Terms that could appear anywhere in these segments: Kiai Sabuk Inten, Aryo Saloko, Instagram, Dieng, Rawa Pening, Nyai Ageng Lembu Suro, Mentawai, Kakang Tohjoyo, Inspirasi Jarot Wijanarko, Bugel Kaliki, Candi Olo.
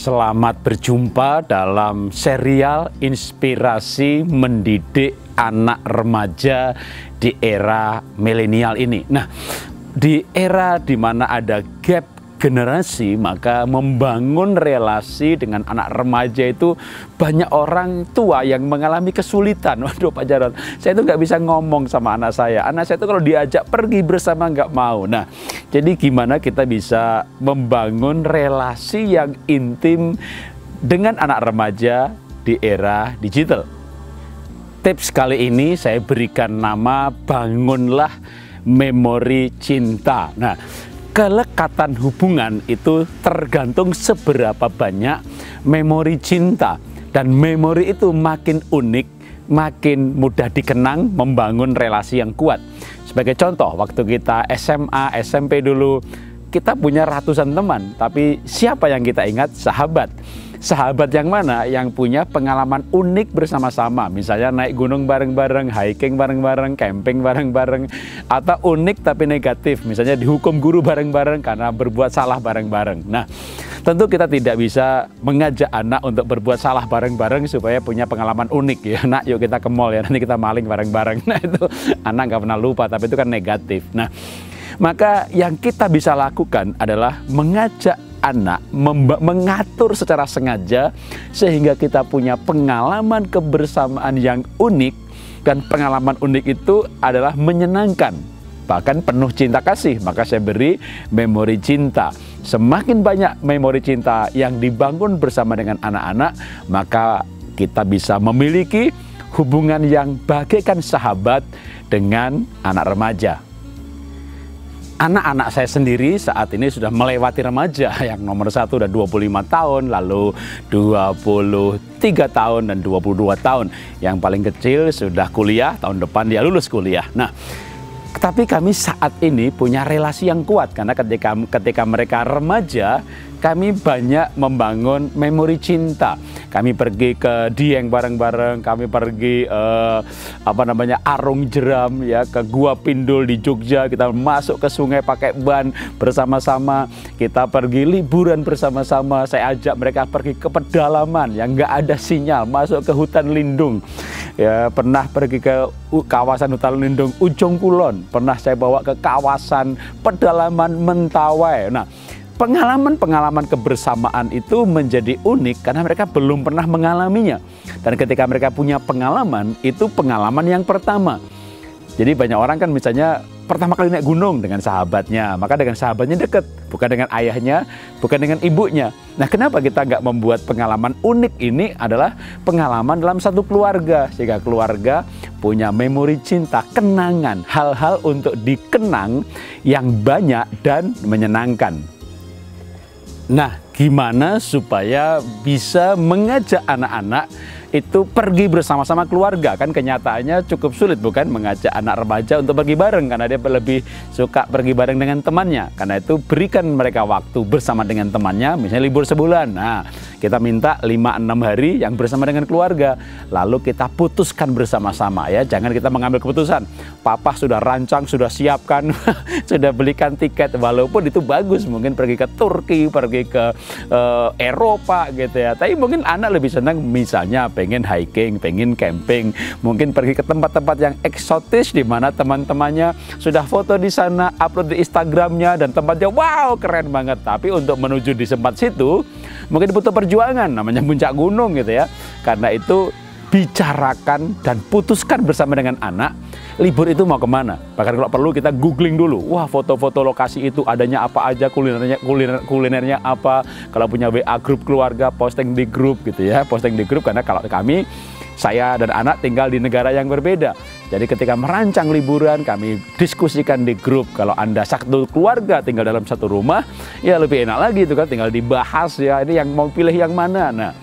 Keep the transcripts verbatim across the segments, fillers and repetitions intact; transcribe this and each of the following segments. Selamat berjumpa dalam serial Inspirasi Mendidik Anak Remaja di era milenial ini. Nah, di era di mana ada gap generasi, maka membangun relasi dengan anak remaja itu banyak orang tua yang mengalami kesulitan. Waduh Pak Jarot, saya itu nggak bisa ngomong sama anak saya. Anak saya itu kalau diajak pergi bersama nggak mau. Nah, jadi gimana kita bisa membangun relasi yang intim dengan anak remaja di era digital? Tips kali ini saya berikan nama bangunlah memori cinta. Nah, kelekatan hubungan itu tergantung seberapa banyak memori cinta, dan memori itu makin unik, makin mudah dikenang, membangun relasi yang kuat. Sebagai contoh, waktu kita S M A, S M P dulu, kita punya ratusan teman, tapi siapa yang kita ingat? Sahabat. Sahabat yang mana? Yang punya pengalaman unik bersama-sama. Misalnya naik gunung bareng-bareng, hiking bareng-bareng, camping bareng-bareng. Atau unik tapi negatif. Misalnya dihukum guru bareng-bareng karena berbuat salah bareng-bareng. Nah, tentu kita tidak bisa mengajak anak untuk berbuat salah bareng-bareng supaya punya pengalaman unik. Ya, nak yuk kita ke mall ya, nanti kita maling bareng-bareng. Nah, itu anak nggak pernah lupa, tapi itu kan negatif. Nah, maka yang kita bisa lakukan adalah mengajak anak mengatur secara sengaja sehingga kita punya pengalaman kebersamaan yang unik, dan pengalaman unik itu adalah menyenangkan, bahkan penuh cinta kasih. Maka saya beri memori cinta. Semakin banyak memori cinta yang dibangun bersama dengan anak-anak, maka kita bisa memiliki hubungan yang bagaikan sahabat dengan anak remaja. Anak-anak saya sendiri saat ini sudah melewati remaja. Yang nomor satu udah dua puluh lima tahun, lalu dua puluh tiga tahun, dan dua puluh dua tahun. Yang paling kecil sudah kuliah, tahun depan dia lulus kuliah. Nah, tapi kami saat ini punya relasi yang kuat, karena ketika, ketika mereka remaja, kami banyak membangun memori cinta. Kami pergi ke Dieng bareng-bareng, kami pergi eh, apa namanya Arung Jeram, ya ke Gua Pindul di Jogja, kita masuk ke sungai pakai ban bersama-sama, kita pergi liburan bersama-sama. Saya ajak mereka pergi ke pedalaman yang nggak ada sinyal, masuk ke hutan lindung. Ya, pernah pergi ke kawasan hutan lindung Ujung Kulon, pernah saya bawa ke kawasan pedalaman Mentawai. Nah, pengalaman-pengalaman kebersamaan itu menjadi unik karena mereka belum pernah mengalaminya. Dan ketika mereka punya pengalaman, itu pengalaman yang pertama. Jadi banyak orang kan misalnya pertama kali naik gunung dengan sahabatnya, maka dengan sahabatnya deket, bukan dengan ayahnya, bukan dengan ibunya. Nah, kenapa kita nggak membuat pengalaman unik ini adalah pengalaman dalam satu keluarga, sehingga keluarga punya memori cinta, kenangan, hal-hal untuk dikenang yang banyak dan menyenangkan. Nah, gimana supaya bisa mengajak anak-anak itu pergi bersama-sama keluarga? Kan kenyataannya cukup sulit, bukan, mengajak anak remaja untuk pergi bareng, karena dia lebih suka pergi bareng dengan temannya. Karena itu berikan mereka waktu bersama dengan temannya, misalnya libur sebulan. Nah, kita minta lima enam hari yang bersama dengan keluarga. Lalu kita putuskan bersama-sama, ya. Jangan kita mengambil keputusan. Papa sudah rancang, sudah siapkan, sudah belikan tiket, walaupun itu bagus, mungkin pergi ke Turki, pergi ke uh, Eropa gitu ya. Tapi mungkin anak lebih senang misalnya pengen hiking, pengen camping, mungkin pergi ke tempat-tempat yang eksotis di mana teman-temannya sudah foto di sana, upload di Instagramnya, dan tempatnya wow keren banget. Tapi untuk menuju di tempat situ mungkin butuh perjuangan, namanya puncak gunung gitu ya. Karena itu bicarakan dan putuskan bersama dengan anak, libur itu mau kemana. Bahkan kalau perlu kita googling dulu, wah foto-foto lokasi itu adanya apa aja, kulinernya kuliner, kulinernya apa. Kalau punya W A grup keluarga, posting di grup gitu ya, posting di grup. Karena kalau kami, saya dan anak tinggal di negara yang berbeda, jadi ketika merancang liburan kami diskusikan di grup. Kalau Anda satu keluarga tinggal dalam satu rumah, ya lebih enak lagi itu kan, tinggal dibahas ya, ini yang mau pilih yang mana. Nah,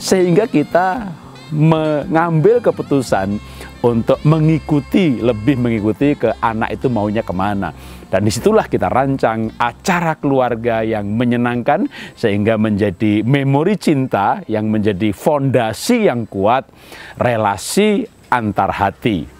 sehingga kita mengambil keputusan untuk mengikuti, lebih mengikuti ke anak itu maunya kemana. Dan disitulah kita rancang acara keluarga yang menyenangkan, sehingga menjadi memori cinta yang menjadi fondasi yang kuat relasi antar hati.